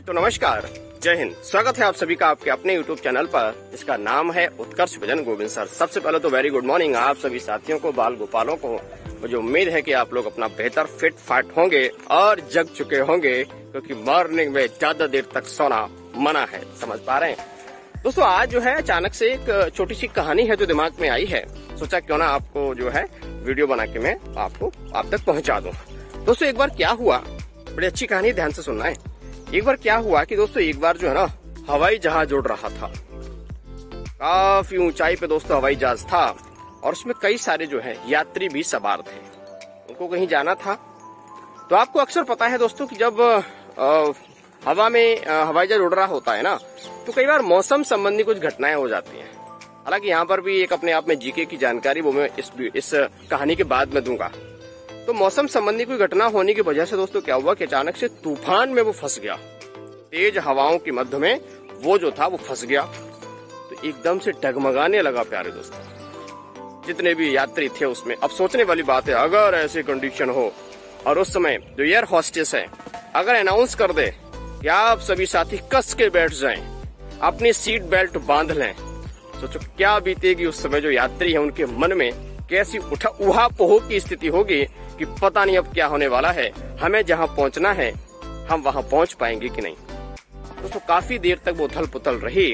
मित्रों नमस्कार, जय हिंद। स्वागत है आप सभी का आपके अपने YouTube चैनल पर जिसका नाम है उत्कर्ष विजन गोविंद सर। सबसे पहले तो वेरी गुड मॉर्निंग आप सभी साथियों को, बाल गोपालों को। मुझे उम्मीद है कि आप लोग अपना बेहतर फिट फाट होंगे और जग चुके होंगे, क्योंकि मॉर्निंग में ज्यादा देर तक सोना मना है। समझ पा रहे हैं दोस्तों? आज जो है अचानक से एक छोटी सी कहानी है जो दिमाग में आई है, सोचा क्यों ना आपको जो है वीडियो बना के मैं आपको आप तक पहुँचा दूँ। दोस्तों एक बार क्या हुआ, बड़ी अच्छी कहानी, ध्यान से सुनना है। एक बार क्या हुआ कि दोस्तों एक बार जो है ना हवाई जहाज उड़ रहा था, काफी ऊंचाई पे दोस्तों हवाई जहाज था और उसमें कई सारे जो है यात्री भी सवार थे, उनको कहीं जाना था। तो आपको अक्सर पता है दोस्तों कि जब हवा में हवाई जहाज उड़ रहा होता है ना, तो कई बार मौसम संबंधी कुछ घटनाएं हो जाती हैं। हालांकि यहाँ पर भी एक अपने आप में जीके की जानकारी वो मैं इस कहानी के बाद में दूंगा। तो मौसम संबंधी कोई घटना होने की वजह से दोस्तों क्या हुआ कि अचानक से तूफान में वो फंस गया, तेज हवाओं के मध्य में वो जो था वो फंस गया। तो एकदम से डगमगाने लगा प्यारे दोस्तों जितने भी यात्री थे उसमें। अब सोचने वाली बात है, अगर ऐसी कंडीशन हो और उस समय जो एयर होस्टेस है अगर अनाउंस कर दे कि आप सभी साथी कस के बैठ जाए, अपनी सीट बेल्ट बांध लें, सोचो क्या बीतेगी उस समय। जो यात्री है उनके मन में कैसी उहापोह की स्थिति होगी कि पता नहीं अब क्या होने वाला है, हमें जहां पहुंचना है हम वहां पहुंच पाएंगे कि नहीं। दोस्तों काफी देर तक वो उथल पुथल रही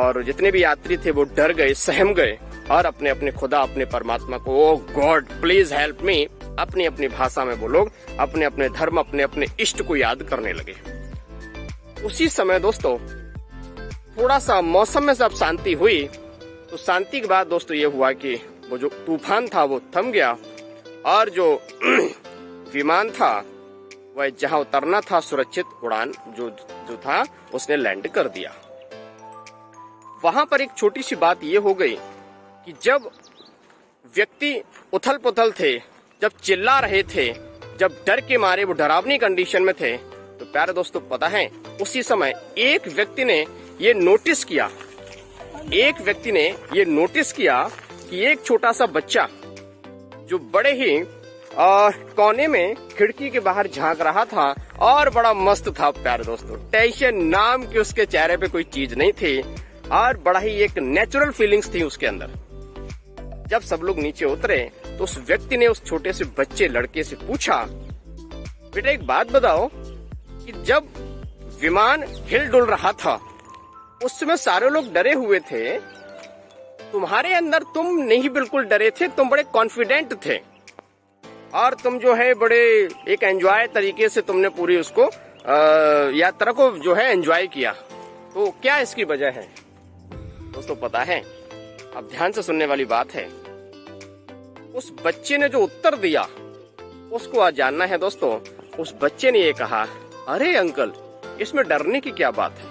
और जितने भी यात्री थे वो डर गए, सहम गए और अपने अपने खुदा, अपने परमात्मा को, ओ गॉड प्लीज हेल्प मी, अपनी अपनी भाषा में वो लोग अपने अपने धर्म, अपने अपने इष्ट को याद करने लगे। उसी समय दोस्तों थोड़ा सा मौसम में सब शांति हुई। तो शांति के बाद दोस्तों ये हुआ कि वो जो तूफान था वो थम गया और जो विमान था वह जहां उतरना था सुरक्षित उड़ान जो था उसने लैंड कर दिया। वहां पर एक छोटी सी बात ये हो गई कि जब व्यक्ति उथल पुथल थे, जब चिल्ला रहे थे, जब डर के मारे वो डरावनी कंडीशन में थे, तो प्यारे दोस्तों पता है उसी समय एक व्यक्ति ने ये नोटिस किया, एक व्यक्ति ने ये नोटिस किया कि एक छोटा सा बच्चा जो बड़े ही कोने में खिड़की के बाहर झांक रहा था और बड़ा मस्त था प्यारे दोस्तों। टेंशन नाम की उसके चेहरे पे कोई चीज नहीं थी और बड़ा ही एक नेचुरल फीलिंग्स थी उसके अंदर। जब सब लोग नीचे उतरे तो उस व्यक्ति ने उस छोटे से बच्चे लड़के से पूछा, बेटा एक बात बताओ कि जब विमान हिलडुल रहा था उस समय सारे लोग डरे हुए थे, तुम्हारे अंदर तुम नहीं बिल्कुल डरे थे, तुम बड़े कॉन्फिडेंट थे और तुम जो है बड़े एक एंजॉय तरीके से तुमने पूरी उसको यात्रा को जो है एंजॉय किया, तो क्या इसकी वजह है? दोस्तों पता है, अब ध्यान से सुनने वाली बात है, उस बच्चे ने जो उत्तर दिया उसको आज जानना है दोस्तों। उस बच्चे ने ये कहा, अरे अंकल इसमें डरने की क्या बात है।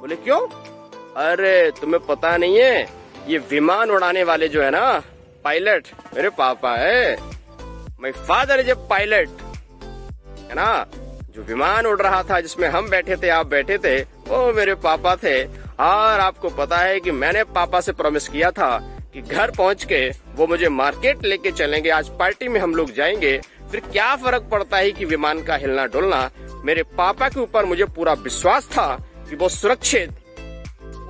बोले क्यों? अरे तुम्हें पता नहीं है ये विमान उड़ाने वाले जो है ना पायलट मेरे पापा है, my father is a pilot है ना। जो विमान उड़ रहा था जिसमें हम बैठे थे, आप बैठे थे, वो मेरे पापा थे और आपको पता है कि मैंने पापा से प्रॉमिस किया था कि घर पहुंच के वो मुझे मार्केट लेके चलेंगे, आज पार्टी में हम लोग जाएंगे, फिर क्या फर्क पड़ता है कि विमान का हिलना डुलना। मेरे पापा के ऊपर मुझे पूरा विश्वास था कि वो सुरक्षित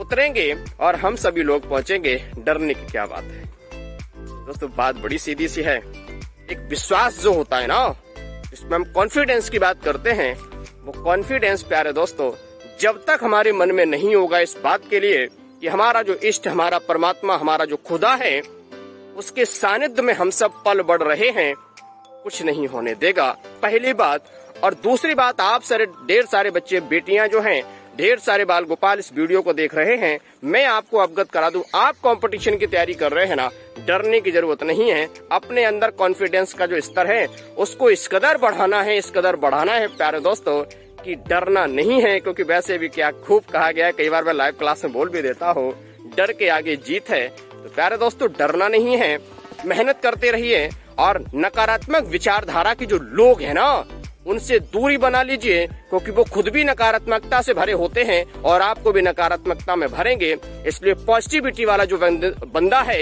उतरेंगे और हम सभी लोग पहुंचेंगे, डरने की क्या बात है। दोस्तों बात बड़ी सीधी सी है, एक विश्वास जो होता है ना जिसमें हम कॉन्फिडेंस की बात करते हैं, वो कॉन्फिडेंस प्यारे दोस्तों जब तक हमारे मन में नहीं होगा इस बात के लिए कि हमारा जो इष्ट, हमारा परमात्मा, हमारा जो खुदा है उसके सानिध्य में हम सब पल बढ़ रहे हैं, कुछ नहीं होने देगा, पहली बात। और दूसरी बात, आप सारे ढेर सारे बच्चे बेटियां जो हैं, ढेर सारे बाल गोपाल इस वीडियो को देख रहे हैं, मैं आपको अवगत करा दूं, आप कंपटीशन की तैयारी कर रहे हैं ना, डरने की जरूरत नहीं है। अपने अंदर कॉन्फिडेंस का जो स्तर है उसको इस कदर बढ़ाना है, इस कदर बढ़ाना है प्यारे दोस्तों कि डरना नहीं है, क्योंकि वैसे भी क्या खूब कहा गया है, कई बार मैं लाइव क्लास में बोल भी देता हूँ, डर के आगे जीत है। तो प्यारे दोस्तों डरना नहीं है, मेहनत करते रहिए और नकारात्मक विचारधारा के जो लोग है ना उनसे दूरी बना लीजिए, क्योंकि वो खुद भी नकारात्मकता से भरे होते हैं और आपको भी नकारात्मकता में भरेंगे। इसलिए पॉजिटिविटी वाला जो बंदा है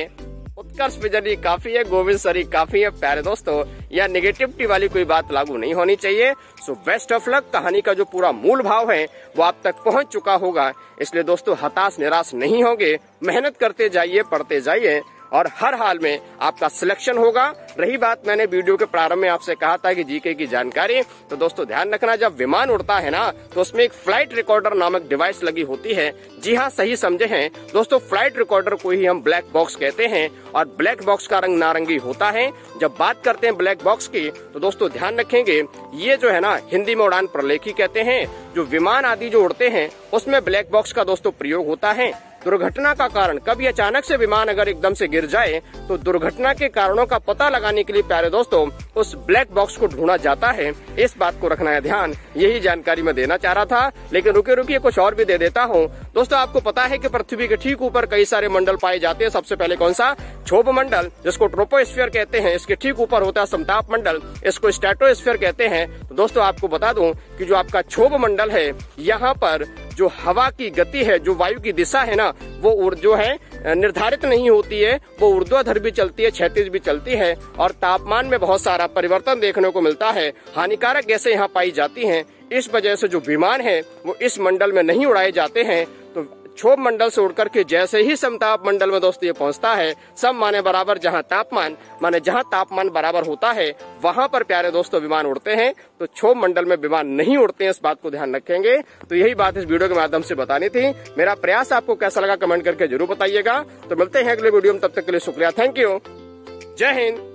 उत्कर्ष विजन ही काफी है, गोविंद सर ही काफी है। प्यारे दोस्तों, यह नेगेटिविटी वाली कोई बात लागू नहीं होनी चाहिए। So best of luck. कहानी का जो पूरा मूल भाव है वो आप तक पहुंच चुका होगा, इसलिए दोस्तों हताश निराश नहीं होंगे, मेहनत करते जाइए, पढ़ते जाइए और हर हाल में आपका सिलेक्शन होगा। रही बात, मैंने वीडियो के प्रारंभ में आपसे कहा था कि जीके की जानकारी, तो दोस्तों ध्यान रखना, जब विमान उड़ता है ना तो उसमें एक फ्लाइट रिकॉर्डर नामक डिवाइस लगी होती है। जी हाँ, सही समझे हैं दोस्तों, फ्लाइट रिकॉर्डर को ही हम ब्लैक बॉक्स कहते हैं और ब्लैक बॉक्स का रंग नारंगी होता है। जब बात करते हैं ब्लैक बॉक्स की, तो दोस्तों ध्यान रखेंगे, ये जो है ना हिंदी में उड़ान प्रलेखी कहते हैं। जो विमान आदि जो उड़ते हैं उसमें ब्लैक बॉक्स का दोस्तों प्रयोग होता है। दुर्घटना का कारण, कभी अचानक से विमान अगर एकदम से गिर जाए तो दुर्घटना के कारणों का पता लगाने के लिए प्यारे दोस्तों उस ब्लैक बॉक्स को ढूंढा जाता है। इस बात को रखना है ध्यान, यही जानकारी मैं देना चाह रहा था, लेकिन रुके रुके कुछ और भी दे देता हूँ। दोस्तों आपको पता है कि पृथ्वी के ठीक ऊपर कई सारे मंडल पाए जाते हैं। सबसे पहले कौन सा? क्षोभमंडल, जिसको ट्रोपोस्फियर कहते हैं। इसके ठीक ऊपर होता है समताप मंडल, इसको स्ट्रेटोस्फीयर कहते हैं। तो दोस्तों आपको बता दूं कि जो आपका क्षोभमंडल है, यहाँ पर जो हवा की गति है, जो वायु की दिशा है ना, वो जो है निर्धारित नहीं होती है, वो ऊर्ध्वाधर भी चलती है, क्षैतिज भी चलती है और तापमान में बहुत सारा परिवर्तन देखने को मिलता है। हानिकारक गैसें यहाँ पाई जाती हैं। इस वजह से जो विमान है वो इस मंडल में नहीं उड़ाए जाते हैं। तो क्षोभ मंडल से उड़कर के जैसे ही समताप मंडल में दोस्तों ये पहुंचता है, सब माने बराबर, जहां तापमान बराबर होता है वहां पर प्यारे दोस्तों विमान उड़ते हैं। तो क्षोभ मंडल में विमान नहीं उड़ते हैं, इस बात को ध्यान रखेंगे। तो यही बात इस वीडियो के माध्यम से बतानी थी। मेरा प्रयास आपको कैसा लगा कमेंट करके जरूर बताइएगा। तो मिलते हैं अगले वीडियो में, तब तक के लिए शुक्रिया, थैंक यू, जय हिंद।